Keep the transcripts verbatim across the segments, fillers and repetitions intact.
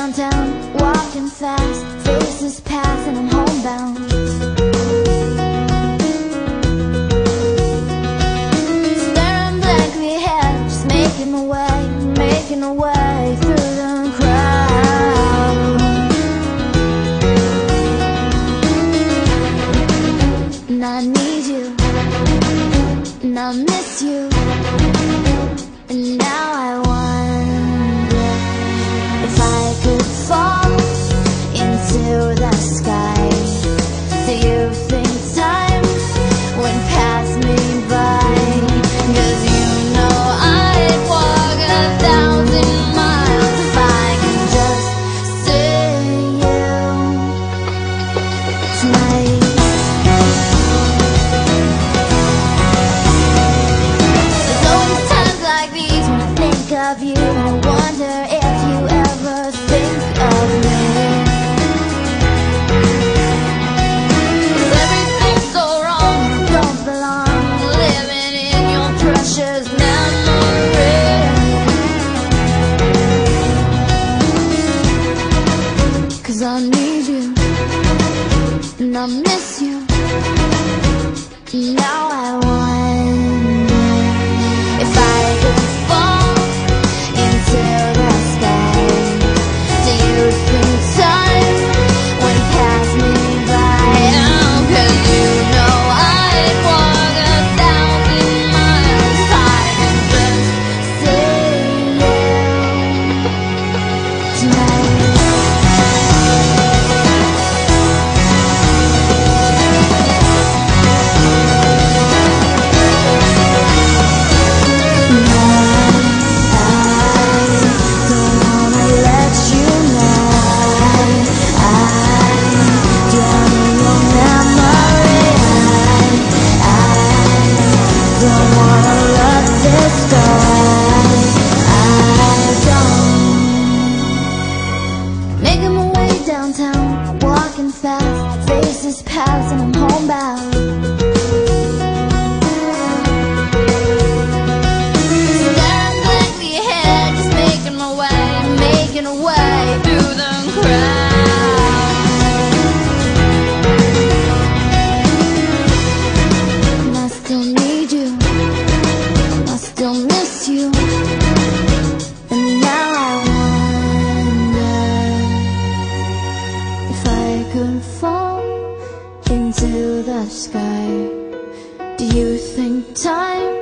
downtown, walking fast, faces passing, I'm homebound. Staring blankly ahead, just making a way, making a way through the crowd. And I need you, and I miss you, and now I want. Of you, I wonder if you ever think of me. 'Cause everything's so wrong, I don't belong, living in your precious memory. 'Cause I need you, and I miss you, and now I wonder if I could fall till the sky. Do you think time would pass me by? Oh, 'cause you know I'd walk a thousand miles if I could just see you tonight. Downtown, walking fast, faces pass, and I'm homebound. Staring blankly ahead, just making my way, making a way through the crowd. And I still need you, I still miss you. Could fall into the sky. Do you think time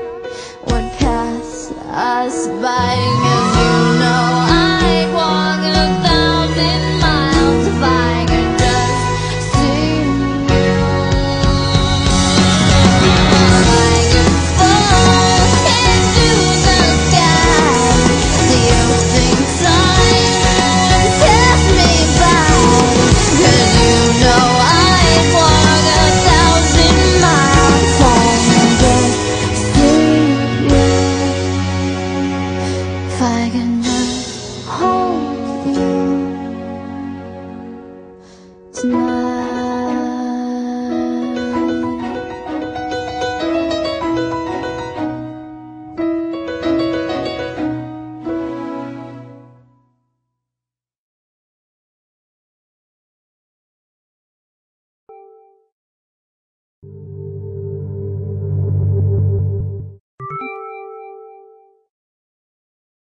would pass us by? 'Cause you know I'd walk a thousand miles if I could just see you. If I could fall into the sky, do you think time would pass me by? 'Cause I can just hold you.